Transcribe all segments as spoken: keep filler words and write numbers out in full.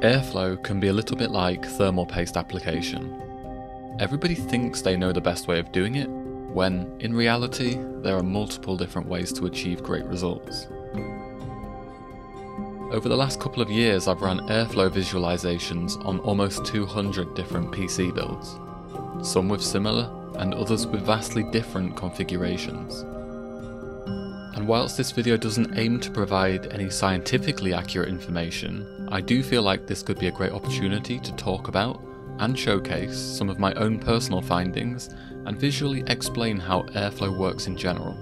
Airflow can be a little bit like thermal paste application. Everybody thinks they know the best way of doing it, when in reality there are multiple different ways to achieve great results. Over the last couple of years I've run airflow visualizations on almost two hundred different P C builds, some with similar and others with vastly different configurations. And whilst this video doesn't aim to provide any scientifically accurate information, I do feel like this could be a great opportunity to talk about and showcase some of my own personal findings and visually explain how airflow works in general.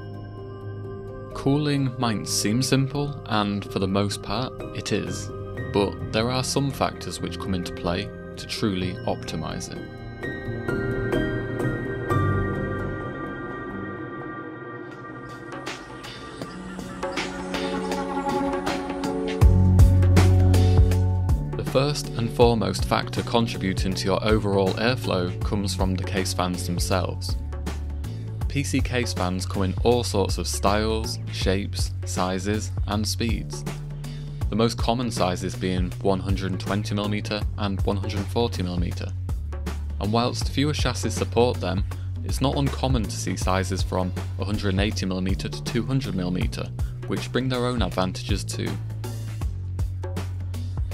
Cooling might seem simple, and for the most part it is, but there are some factors which come into play to truly optimize it. First and foremost factor contributing to your overall airflow comes from the case fans themselves. P C case fans come in all sorts of styles, shapes, sizes and speeds. The most common sizes being one hundred twenty millimeter and one hundred forty millimeter. And whilst fewer chassis support them, it's not uncommon to see sizes from one hundred eighty millimeter to two hundred millimeter, which bring their own advantages too.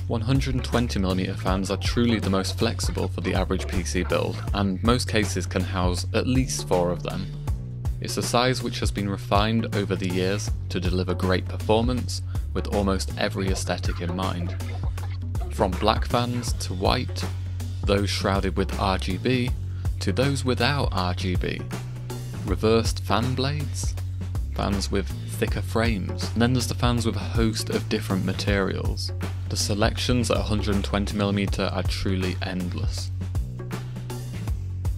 one hundred twenty millimeter fans are truly the most flexible for the average P C build, and most cases can house at least four of them. It's a size which has been refined over the years to deliver great performance with almost every aesthetic in mind. From black fans to white, those shrouded with R G B, to those without R G B, reversed fan blades, fans with thicker frames, and then there's the fans with a host of different materials. The selections at one hundred twenty millimeter are truly endless.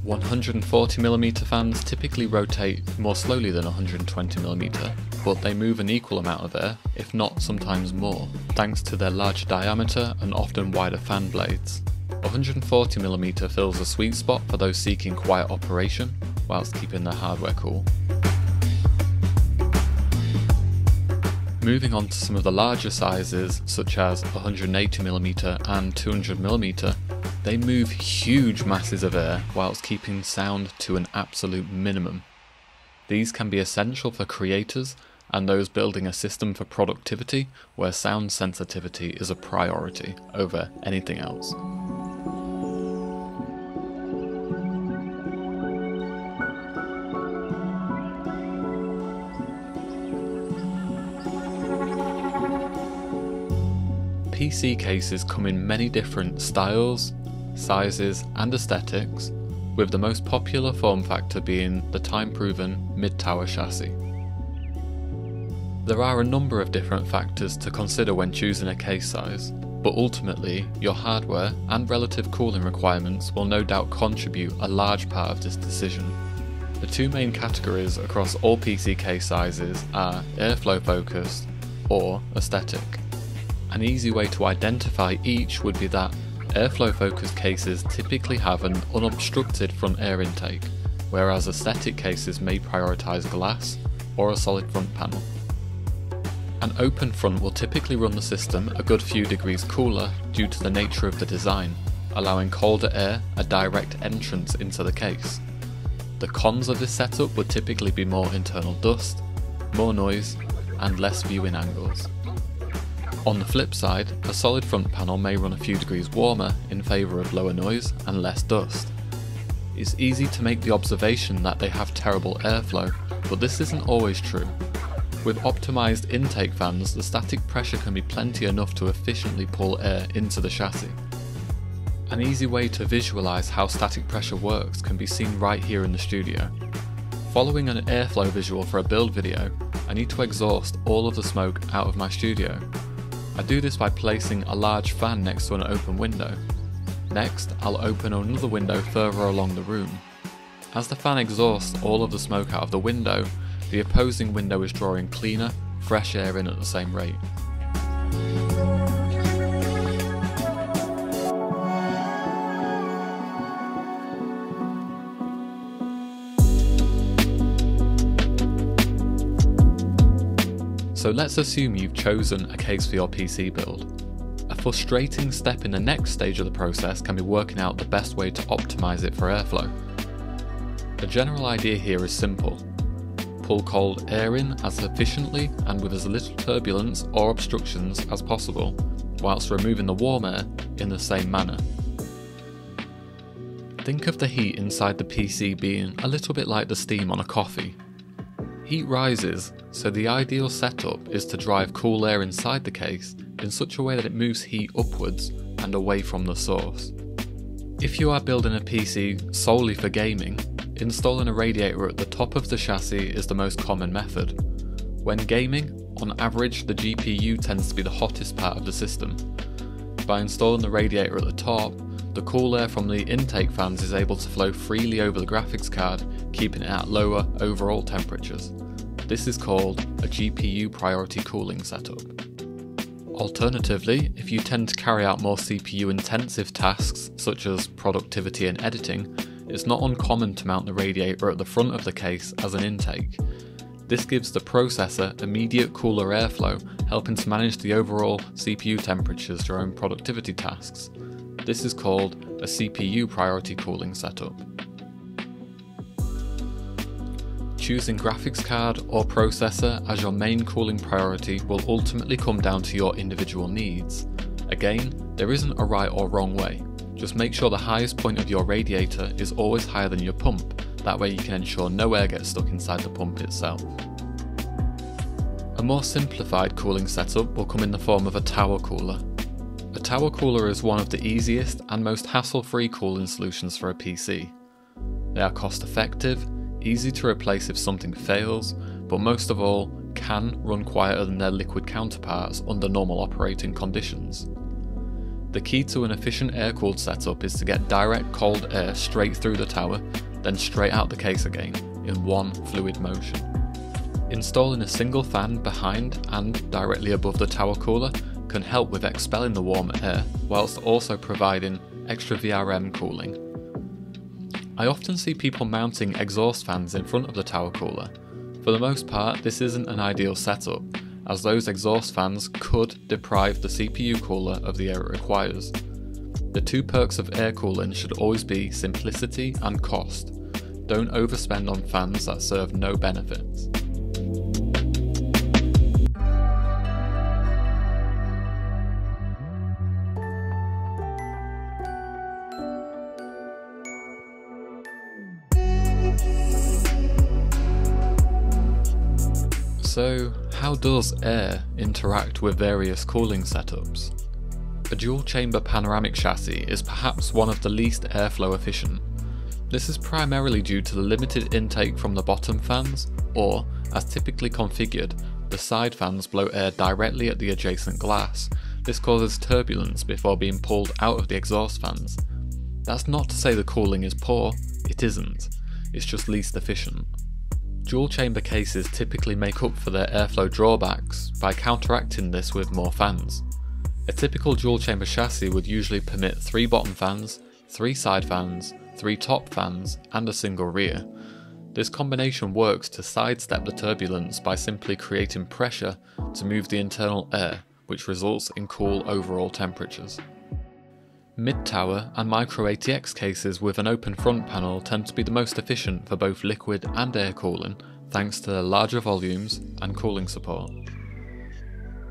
one hundred forty millimeter fans typically rotate more slowly than one hundred twenty millimeter, but they move an equal amount of air, if not sometimes more, thanks to their larger diameter and often wider fan blades. one hundred forty millimeter fills a sweet spot for those seeking quiet operation whilst keeping their hardware cool. Moving on to some of the larger sizes, such as one hundred eighty millimeter and two hundred millimeter, they move huge masses of air whilst keeping sound to an absolute minimum. These can be essential for creators and those building a system for productivity where sound sensitivity is a priority over anything else. P C cases come in many different styles, sizes and aesthetics, with the most popular form factor being the time-proven mid-tower chassis. There are a number of different factors to consider when choosing a case size, but ultimately your hardware and relative cooling requirements will no doubt contribute a large part of this decision. The two main categories across all P C case sizes are airflow focused or aesthetic. An easy way to identify each would be that airflow focused cases typically have an unobstructed front air intake, whereas aesthetic cases may prioritise glass or a solid front panel. An open front will typically run the system a good few degrees cooler due to the nature of the design, allowing colder air a direct entrance into the case. The cons of this setup would typically be more internal dust, more noise, and less viewing angles. On the flip side, a solid front panel may run a few degrees warmer in favour of lower noise and less dust. It's easy to make the observation that they have terrible airflow, but this isn't always true. With optimised intake fans, the static pressure can be plenty enough to efficiently pull air into the chassis. An easy way to visualise how static pressure works can be seen right here in the studio. Following an airflow visual for a build video, I need to exhaust all of the smoke out of my studio. I do this by placing a large fan next to an open window. Next, I'll open another window further along the room. As the fan exhausts all of the smoke out of the window, the opposing window is drawing cleaner, fresh air in at the same rate. So let's assume you've chosen a case for your P C build. A frustrating step in the next stage of the process can be working out the best way to optimize it for airflow. The general idea here is simple. Pull cold air in as efficiently and with as little turbulence or obstructions as possible, whilst removing the warm air in the same manner. Think of the heat inside the P C being a little bit like the steam on a coffee. Heat rises, so the ideal setup is to drive cool air inside the case in such a way that it moves heat upwards and away from the source. If you are building a P C solely for gaming, installing a radiator at the top of the chassis is the most common method. When gaming, on average the G P U tends to be the hottest part of the system. By installing the radiator at the top, the cool air from the intake fans is able to flow freely over the graphics card, keeping it at lower overall temperatures. This is called a G P U priority cooling setup. Alternatively, if you tend to carry out more C P U intensive tasks such as productivity and editing, it's not uncommon to mount the radiator at the front of the case as an intake. This gives the processor immediate cooler airflow, helping to manage the overall C P U temperatures during productivity tasks. This is called a C P U priority cooling setup. Choosing graphics card or processor as your main cooling priority will ultimately come down to your individual needs. Again, there isn't a right or wrong way. Just make sure the highest point of your radiator is always higher than your pump, that way you can ensure no air gets stuck inside the pump itself. A more simplified cooling setup will come in the form of a tower cooler. A tower cooler is one of the easiest and most hassle-free cooling solutions for a P C. They are cost-effective, easy to replace if something fails, but most of all, can run quieter than their liquid counterparts under normal operating conditions. The key to an efficient air-cooled setup is to get direct cold air straight through the tower, then straight out the case again, in one fluid motion. Installing a single fan behind and directly above the tower cooler can help with expelling the warm air, whilst also providing extra V R M cooling. I often see people mounting exhaust fans in front of the tower cooler. For the most part, this isn't an ideal setup, as those exhaust fans could deprive the C P U cooler of the air it requires. The two perks of air cooling should always be simplicity and cost. Don't overspend on fans that serve no benefits. So, how does air interact with various cooling setups? A dual-chamber panoramic chassis is perhaps one of the least airflow efficient. This is primarily due to the limited intake from the bottom fans, or, as typically configured, the side fans blow air directly at the adjacent glass. This causes turbulence before being pulled out of the exhaust fans. That's not to say the cooling is poor, it isn't, it's just least efficient. Dual chamber cases typically make up for their airflow drawbacks by counteracting this with more fans. A typical dual chamber chassis would usually permit three bottom fans, three side fans, three top fans, and a single rear. This combination works to sidestep the turbulence by simply creating pressure to move the internal air, which results in cool overall temperatures. Mid-tower and Micro A T X cases with an open front panel tend to be the most efficient for both liquid and air cooling, thanks to their larger volumes and cooling support.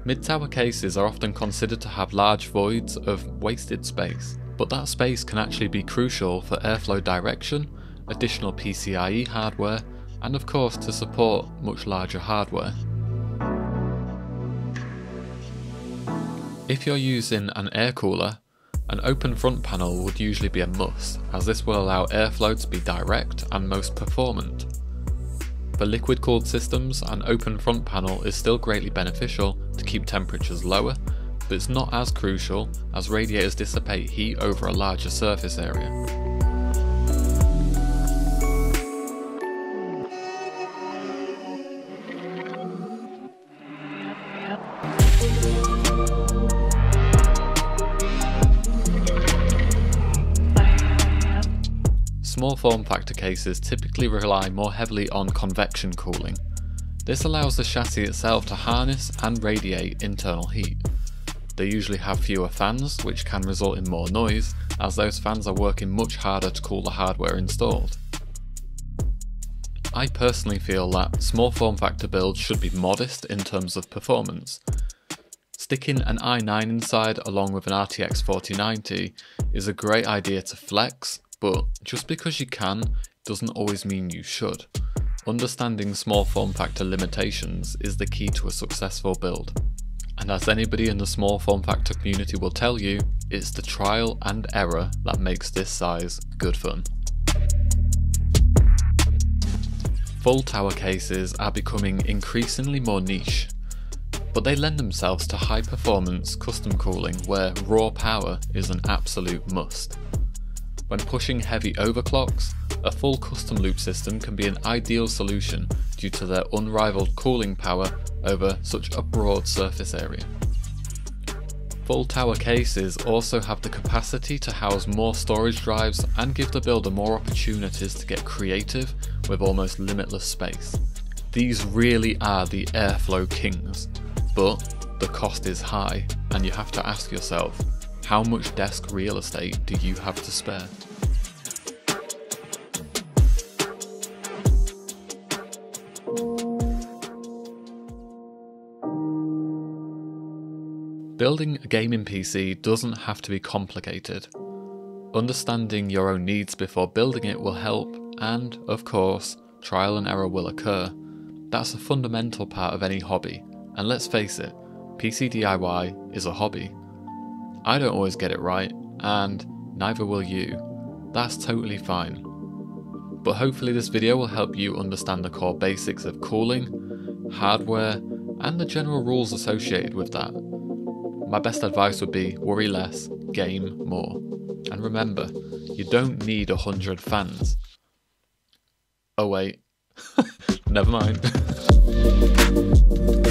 Mid-tower cases are often considered to have large voids of wasted space, but that space can actually be crucial for airflow direction, additional P C I E hardware, and of course to support much larger hardware. If you're using an air cooler, an open front panel would usually be a must, as this will allow airflow to be direct and most performant. For liquid cooled systems, an open front panel is still greatly beneficial to keep temperatures lower, but it's not as crucial as radiators dissipate heat over a larger surface area. Small form factor cases typically rely more heavily on convection cooling. This allows the chassis itself to harness and radiate internal heat. They usually have fewer fans, which can result in more noise, as those fans are working much harder to cool the hardware installed. I personally feel that small form factor builds should be modest in terms of performance. Sticking an i nine inside along with an R T X forty ninety is a great idea to flex, but just because you can doesn't always mean you should. Understanding small form factor limitations is the key to a successful build. And as anybody in the small form factor community will tell you, it's the trial and error that makes this size good fun. Full tower cases are becoming increasingly more niche, but they lend themselves to high performance custom cooling where raw power is an absolute must. When pushing heavy overclocks, a full custom loop system can be an ideal solution due to their unrivaled cooling power over such a broad surface area. Full tower cases also have the capacity to house more storage drives and give the builder more opportunities to get creative with almost limitless space. These really are the airflow kings, but the cost is high and you have to ask yourself, how much desk real estate do you have to spare? Building a gaming P C doesn't have to be complicated. Understanding your own needs before building it will help, and, of course, trial and error will occur. That's a fundamental part of any hobby, and let's face it, P C D I Y is a hobby. I don't always get it right, and neither will you. That's totally fine. But hopefully this video will help you understand the core basics of cooling, hardware, and the general rules associated with that. My best advice would be worry less, game more. And remember, you don't need one hundred fans. Oh wait, never mind.